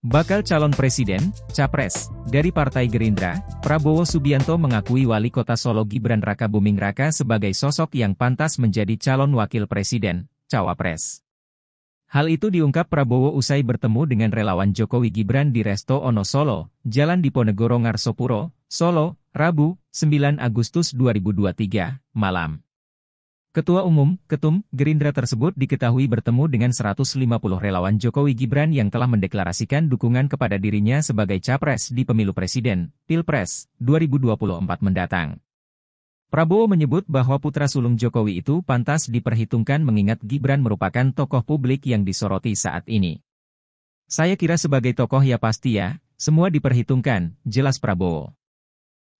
Bakal calon presiden, Capres, dari Partai Gerindra, Prabowo Subianto mengakui Wali Kota Solo Gibran Rakabuming Raka sebagai sosok yang pantas menjadi calon wakil presiden, Cawapres. Hal itu diungkap Prabowo usai bertemu dengan relawan Jokowi Gibran di Resto Ono Solo, Jalan Diponegoro Ngarsopuro, Solo, Rabu, 9 Agustus 2023, malam. Ketua Umum, Ketum, Gerindra tersebut diketahui bertemu dengan 150 relawan Jokowi Gibran yang telah mendeklarasikan dukungan kepada dirinya sebagai capres di pemilu presiden, Pilpres, 2024 mendatang. Prabowo menyebut bahwa putra sulung Jokowi itu pantas diperhitungkan mengingat Gibran merupakan tokoh publik yang disoroti saat ini. "Saya kira sebagai tokoh ya pasti ya, semua diperhitungkan," jelas Prabowo.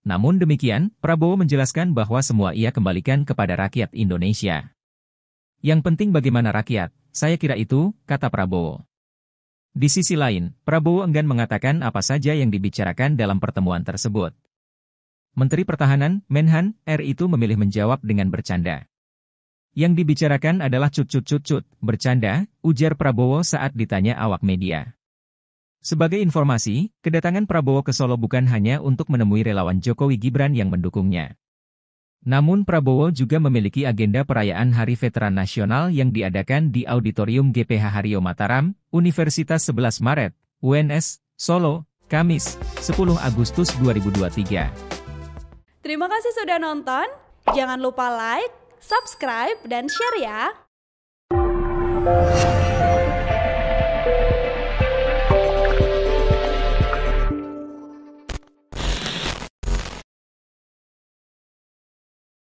Namun demikian, Prabowo menjelaskan bahwa semua ia kembalikan kepada rakyat Indonesia. "Yang penting bagaimana rakyat, saya kira itu," kata Prabowo. Di sisi lain, Prabowo enggan mengatakan apa saja yang dibicarakan dalam pertemuan tersebut. Menteri Pertahanan, Menhan, R itu memilih menjawab dengan bercanda. "Yang dibicarakan adalah cut-cut-cut-cut, bercanda," ujar Prabowo saat ditanya awak media. Sebagai informasi, kedatangan Prabowo ke Solo bukan hanya untuk menemui relawan Jokowi Gibran yang mendukungnya. Namun Prabowo juga memiliki agenda perayaan Hari Veteran Nasional yang diadakan di Auditorium GPH Haryo Mataram, Universitas 11 Maret, UNS, Solo, Kamis, 10 Agustus 2023. Terima kasih sudah nonton, jangan lupa like, subscribe, dan share ya!